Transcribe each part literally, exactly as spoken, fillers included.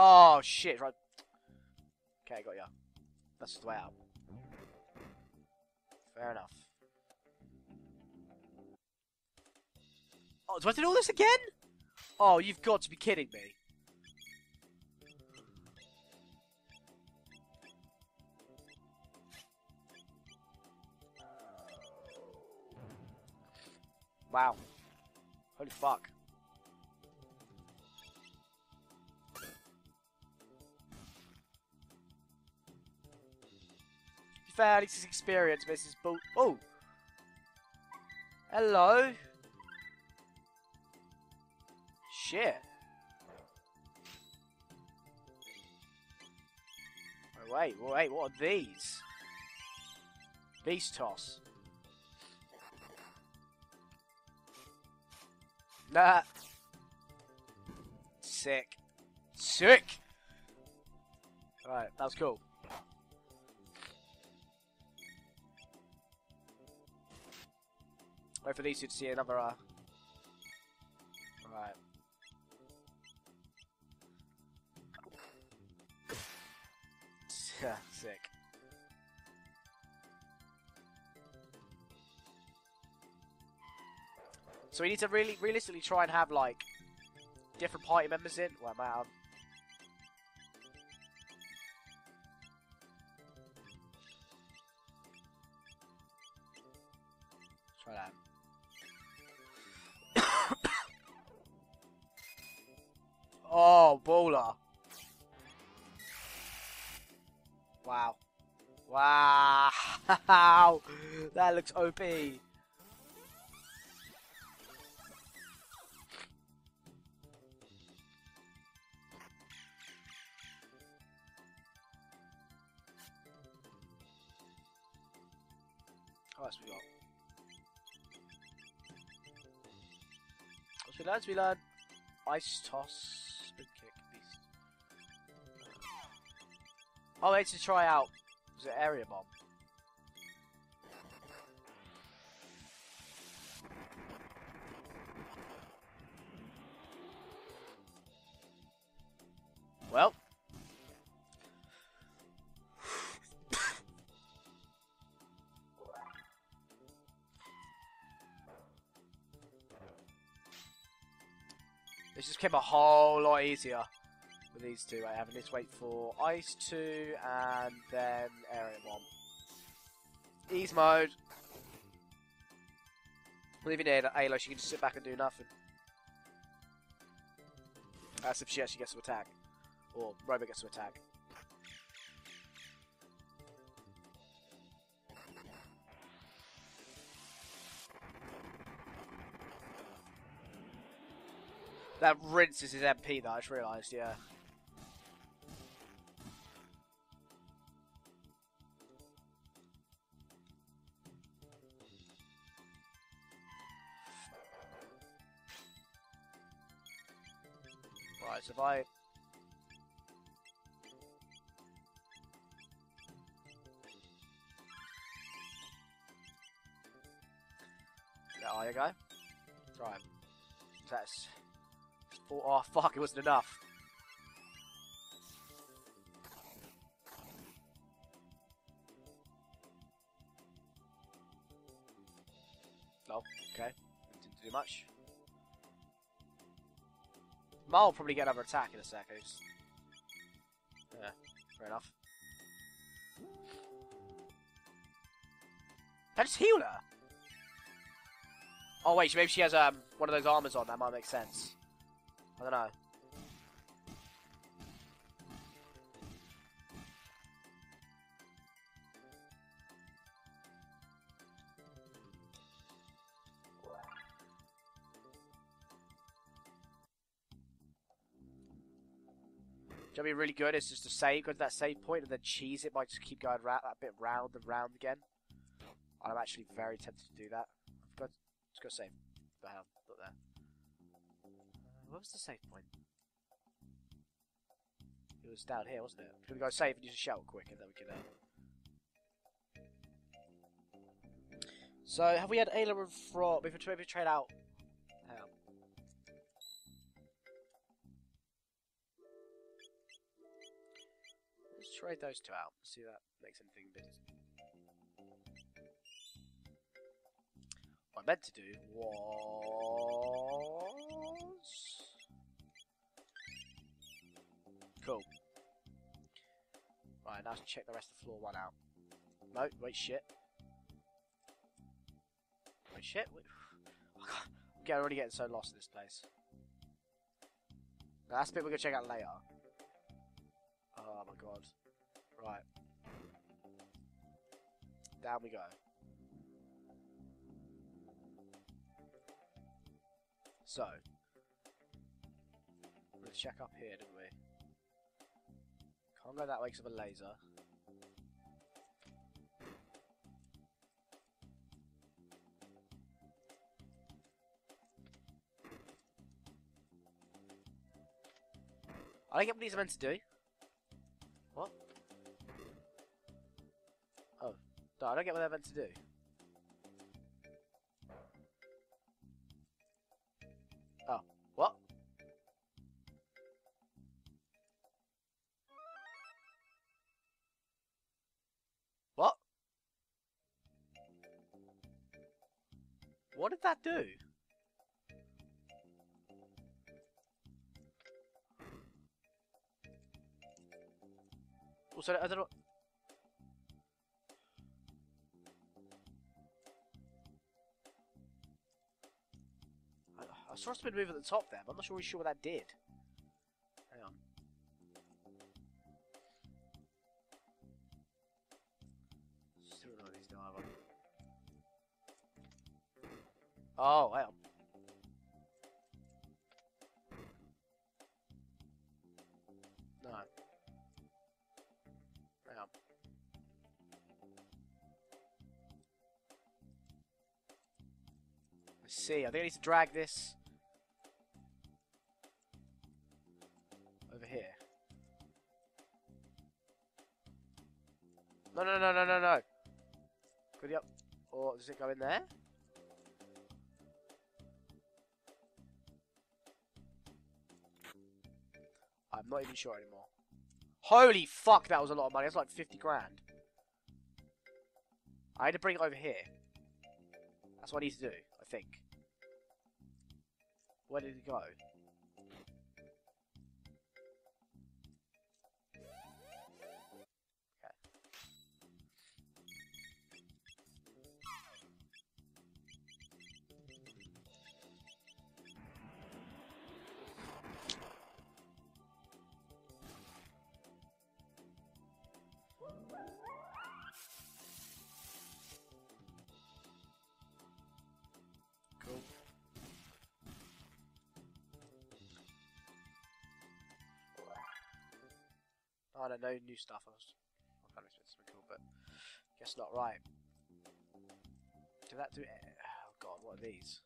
Oh, shit, right. Okay, got ya. That's the way out. Fair enough. Oh, do I have to do all this again? Oh, you've got to be kidding me. Wow. Holy fuck. Fair, it's his experience, but it's bull- Oh! Hello! Shit! Oh, wait, wait, what are these? These toss. Nah! Sick. Sick! Alright, that was cool. Wait for these two to see another, uh... Alright. Sick. So we need to really, realistically try and have, like, different party members in. Well, man. Try that. Oh, baller. Wow. Wow. That looks O P. What else we got? What's we learned? We learned ice toss. Oh, I need to try out the area bomb. Well, this just became a whole lot easier. These two, I have let's wait for ice two and then area bomb. Ease mode. Leave it there to Aloy, she can just sit back and do nothing. That's if she actually gets to attack. Or Robo gets to attack. That rinses his M P though, I just realised, yeah. So if I there you go. Right. That's oh, oh fuck, it wasn't enough. Oh, okay. Didn't do much. I'll probably get another attack in a sec. Yeah, fair enough. Can I just heal her? Oh wait, maybe she has um one of those armors on. That might make sense. I don't know. That'd be really good. It's just to save, go to that save point, and then cheese it by just keep going round that bit round and round again. And I'm actually very tempted to do that. I've got, let's go save. The hell, not there. What was the save point? It was down here, wasn't it? We're gonna go save and use a shell quick, and then we can. Uh... So have we had Ayla and Frog? We've maybe trade out. trade those two out, see if that makes anything bitter. What I meant to do was... Cool. Right, now I have to check the rest of floor one out. No, wait, shit. Wait, shit. Wait. Oh, God. I'm already getting so lost in this place. Now, that's the bit we're going to check out later. Oh my god. Right. Down we go. So. We're going to check up here, didn't we? Can't go that way because of a laser. I don't get what these are meant to do. What? Oh. No, I don't get what they're meant to do. Oh. What? What? What did that do? Also, I don't know. I, I saw something move at the top there, but I'm not really sure what that did. Hang on. Still don't know these now, have I? Oh, hang on. No. Hang on. Let's see, I think I need to drag this over here. No, no, no, no, no, no. Goody up. Or does it go in there? I'm not even sure anymore. Holy fuck, that was a lot of money. That's like fifty grand. I had to bring it over here. That's what I need to do, I think. Where did it go? Cool. Oh, I don't know, new stuff. I was I kind of expecting something cool, but guess not. Right. Did that do it? Oh god, what are these?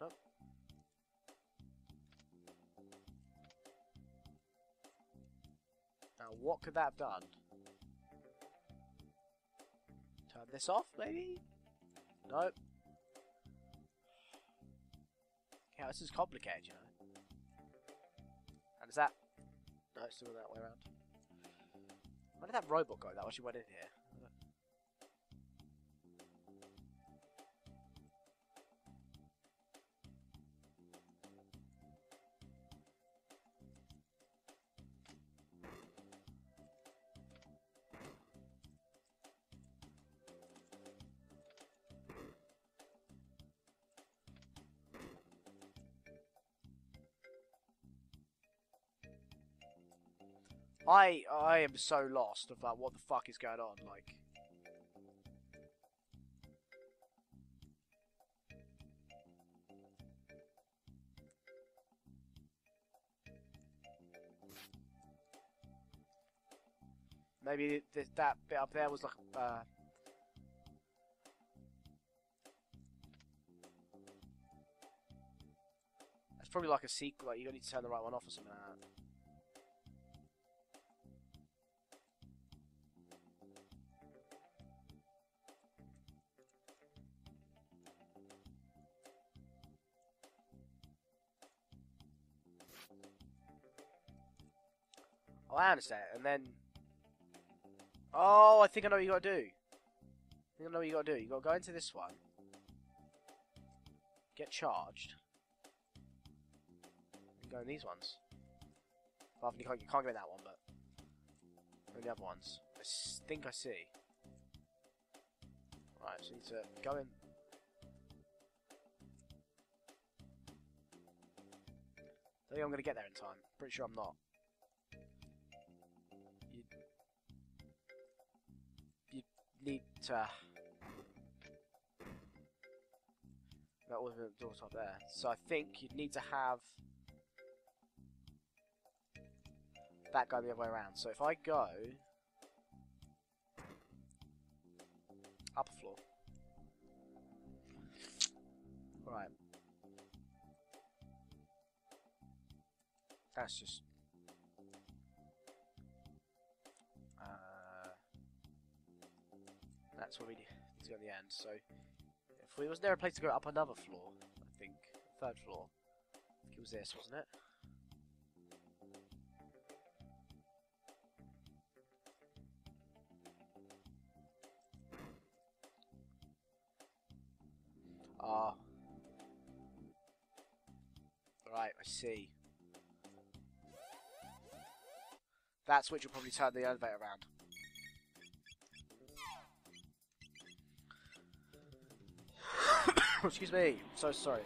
Nope. Now, what could that have done? Turn this off, maybe? Nope. Yeah, this is complicated, you know. And is that... No, it's still that way around. Where did that robot go? That actually went in here. I I am so lost about what the fuck is going on, like. Maybe th that bit up there was like uh that's probably like a secret, like you don't need to turn the right one off or something like that. Oh, I understand. And then... Oh, I think I know what you gotta do. I think I know what you gotta do. You gotta go into this one. Get charged. And go in these ones. Well, you can't, you can't go in that one, but... And the other ones. I think I see. Right, so you need to go in. I think I'm gonna get there in time. Pretty sure I'm not. You, you need to. That was the door top there. So I think you'd need to have that guy the other way around. So if I go upper floor, all right. That's just... Uh, that's what we need to go in the end, so... If we, was there a place to go up another floor, I think? Third floor. I think it was this, wasn't it? Ah. Uh, right, I see. That's which will probably turn the elevator around. Excuse me, so sorry.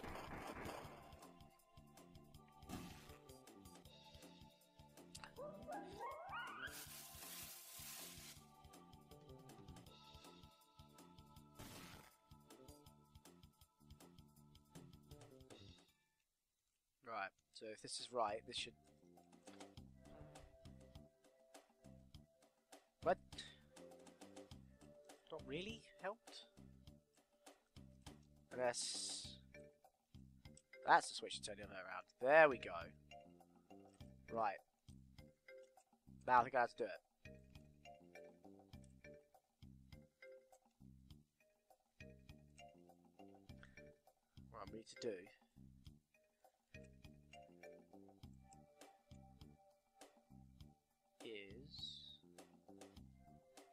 Right, so if this is right, this should... But not really helped. Unless that's the switch to turn the other around. There we go. Right. Now I think I have to do it. What I need to do.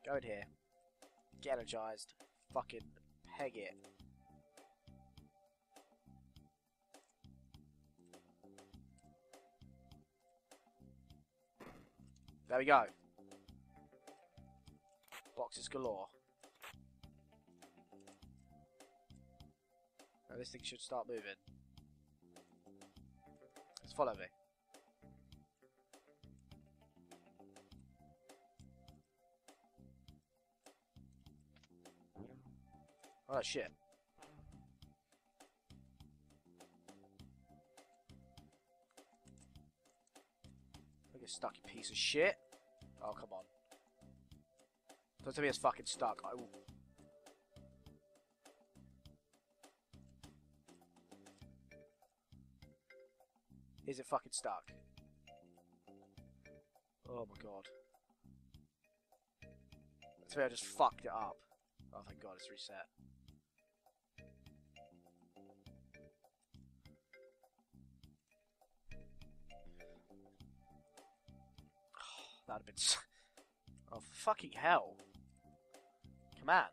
Go in here, get energized, fucking peg it. There we go. Boxes galore. Now this thing should start moving. Let's follow me. Oh shit. Look at stuck, you piece of shit. Oh, come on. Don't tell me it's fucking stuck. I will. Is it fucking stuck? Oh my god. That's where I just fucked it up. Oh, thank god, it's reset. That'd have been so... Oh, fucking hell. Come on.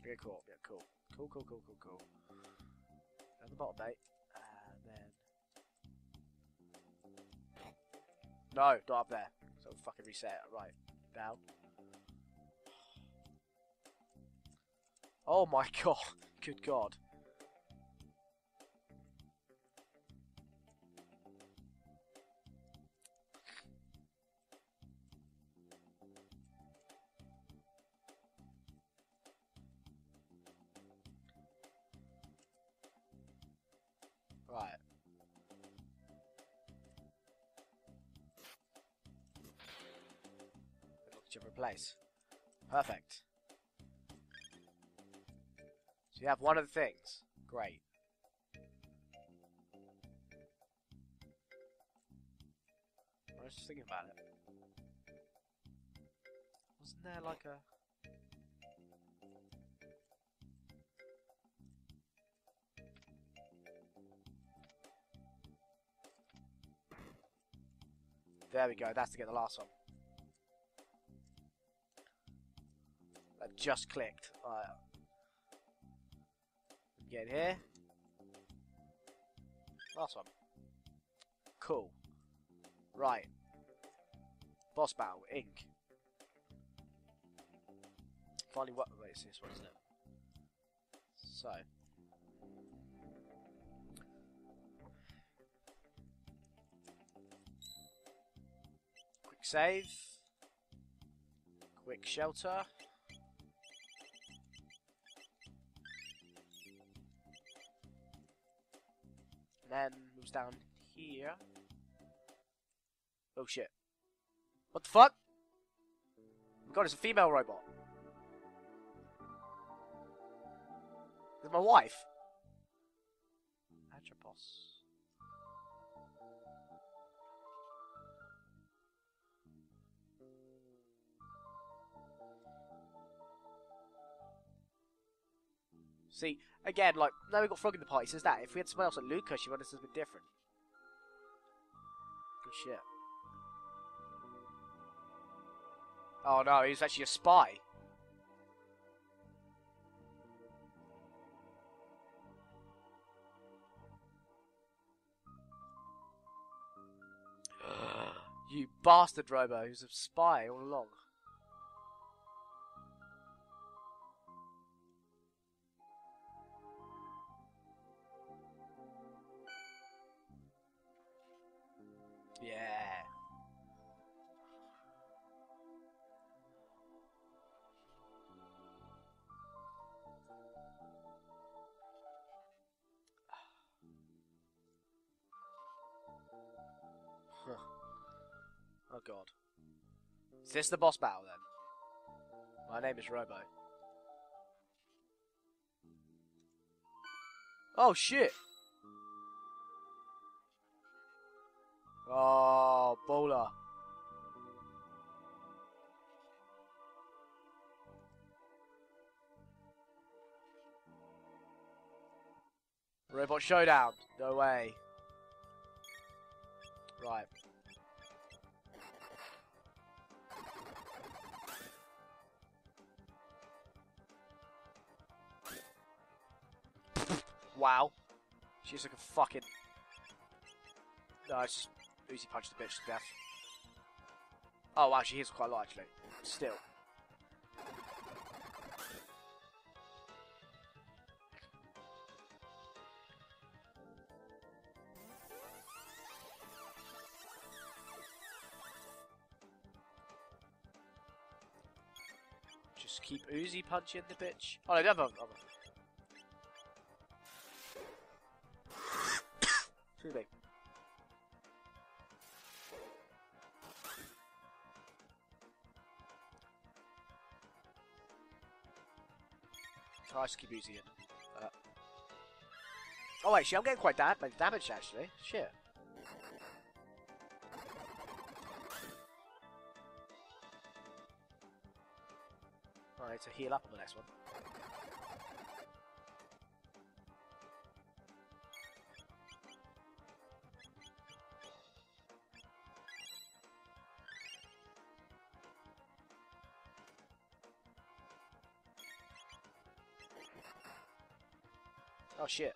Okay, cool. Yeah, cool. Cool, cool, cool, cool, cool. At the bottom, mate. And then... No, not up there. So fucking reset. Right. Down. Oh my god. Good god. Right. Look at your place. Perfect. So you have one of the things. Great. I was just thinking about it. Wasn't there like a... There we go, that's to get the last one. I've just clicked. Alright. Get in here. Last one. Cool. Right. Boss battle, ink. Finally, what? Wait, it's this one, isn't it? So. Quick save. Quick shelter. Then moves down here. Oh shit. What the fuck? Oh my god, it's a female robot. It's my wife. Atropos. See, again, like, now we've got Frog in the party, says that. If we had someone else like Lucas, she would have said something different. Good shit. Oh no, he was actually a spy. You bastard, Robo, who's a spy all along. Yeah. Huh. Oh god. Is this the boss battle then? My name is Robo. Oh shit! Oh, bowler. Robot showdown. No way. Right. Wow. She's like a fucking... No, it's just... Uzi punched the bitch to death. Oh wow, she is quite light actually. Still. Just keep Uzi punching the bitch. Oh no, the other one. Too big. I just keep using it. Uh. Oh, actually, I'm getting quite da damaged, actually. Shit. I need to heal up on the next one. Oh shit.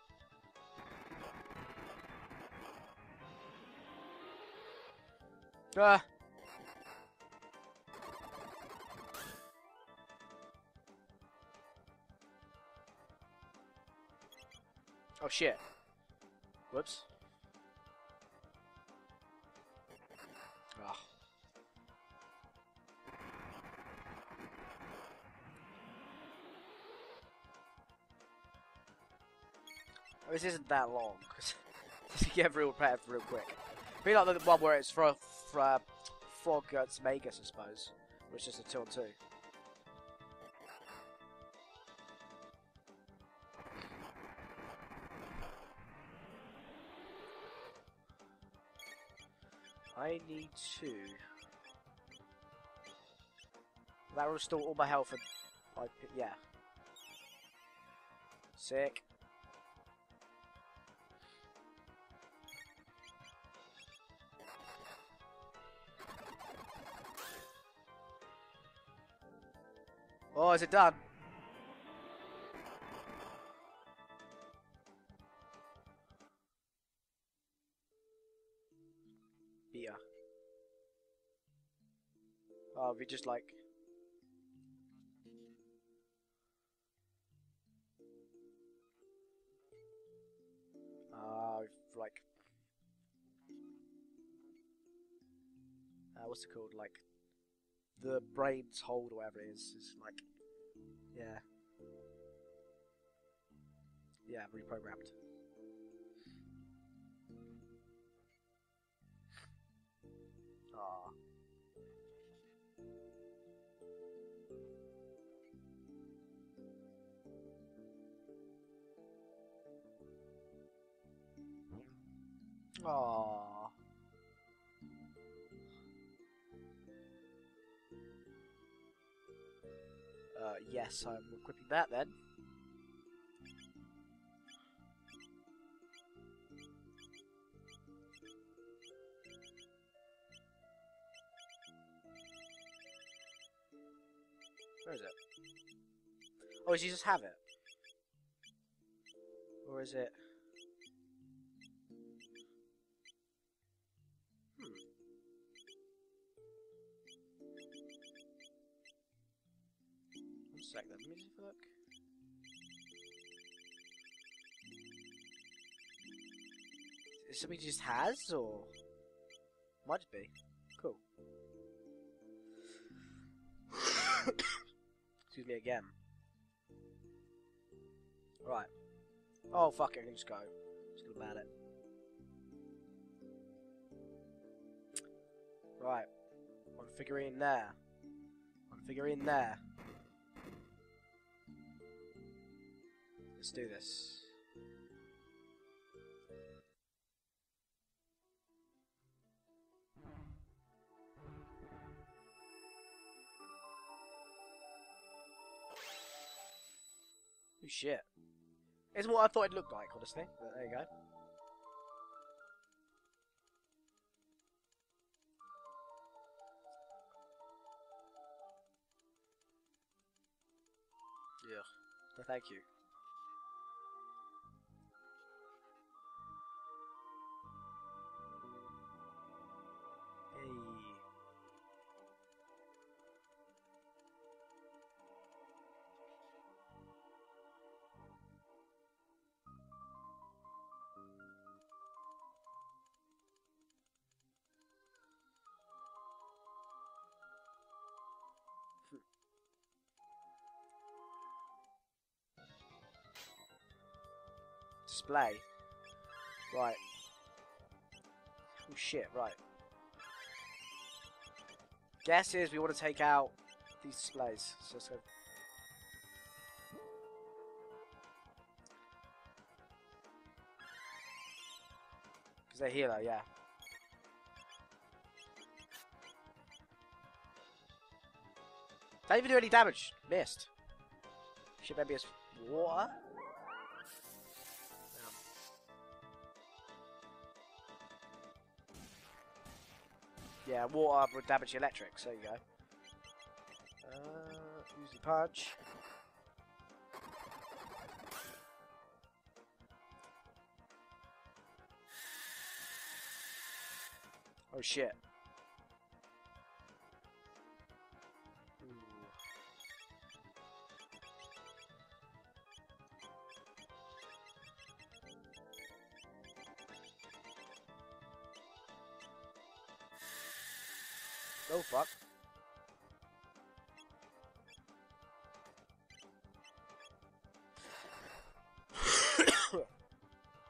Ah. Oh shit. Whoops. Ah. This isn't that long, because you get real prepared real quick. Be like the one where it's for, for uh, Frog against Magus, I suppose, which is a two on two. I need to. That will restore all my health and. I, yeah. Sick. Oh, is it done? Beer. Oh, we just like... Uh, like... Uh, what's it called? Like... The brain's hold, or whatever it is, is like... Yeah. Yeah, reprogrammed. Ah. Ah. Uh, yes, I'm equipping that then. Where is it? Oh, does you just have it? Or is it... Let me just look. Is something just has, or might just be cool. Excuse me again. Right. Oh fuck it, I can just go. Just gonna ban it. Right. One figurine there. One figurine there. Let's do this. Oh shit. It's what I thought it looked like, honestly. But there you go. Yeah. No, thank you. Display. Right. Oh shit, right. Guess is we want to take out these displays. So, so. Because they're here though, yeah. Don't even do any damage. Missed. Should maybe it's water? Yeah, water would damage the electrics, there you go. Uh, use the punch. Oh shit. Ooh. Oh fuck.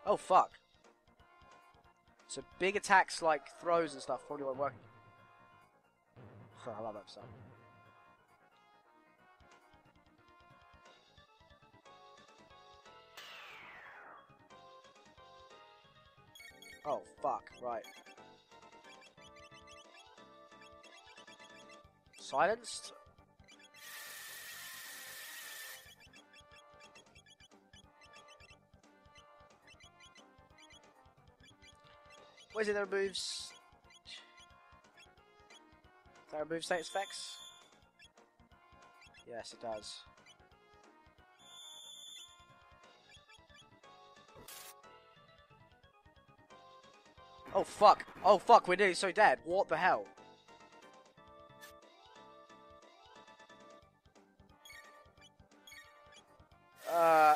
Oh fuck. So big attacks like throws and stuff probably won't work. I love that stuff. Oh fuck, right. Silenced? What is it that removes? Does that remove status effects? Yes, it does. Oh fuck! Oh fuck! We're nearly so dead. What the hell? Uh.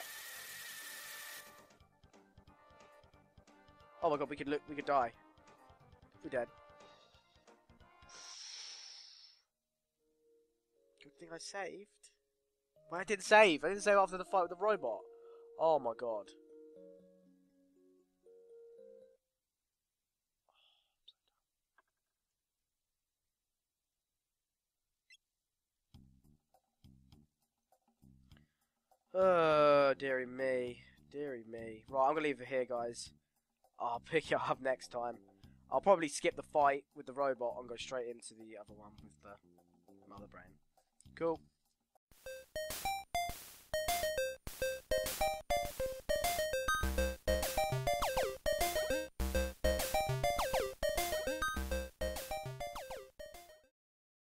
Oh my god! We could look. We could die. We're dead. Good thing I saved. Well, I didn't save. I didn't save after the fight with the robot. Oh my god. Oh, dearie me. Dearie me. Right, I'm going to leave it here, guys. I'll pick it up next time. I'll probably skip the fight with the robot and go straight into the other one with the Mother Brain. Cool.